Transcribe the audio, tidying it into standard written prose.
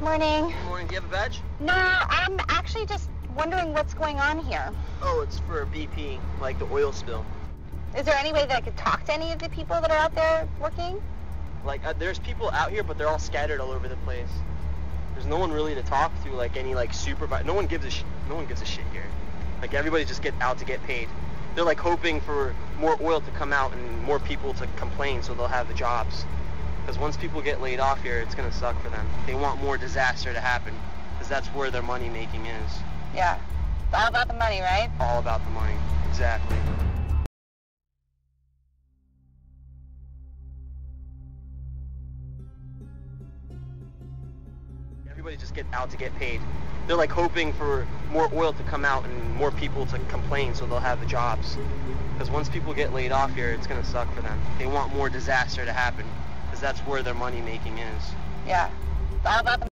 Morning. Good morning. Do you have a badge? No, I'm actually just wondering what's going on here. Oh, it's for BP, like the oil spill. Is there any way that I could talk to any of the people that are out there working? Like, there's people out here, but they're all scattered all over the place. There's no one really to talk to, like any like supervisor. No one gives a shit here. Like everybody just gets out to get paid. They're like hoping for more oil to come out and more people to complain so they'll have the jobs. Because once people get laid off here, it's gonna suck for them. They want more disaster to happen because that's where their money making is. Yeah, it's all about the money, right? All about the money, exactly. Everybody just gets out to get paid. They're like hoping for more oil to come out and more people to complain so they'll have the jobs. Because once people get laid off here, it's gonna suck for them. They want more disaster to happen because that's where their money making is. Yeah, it's all about the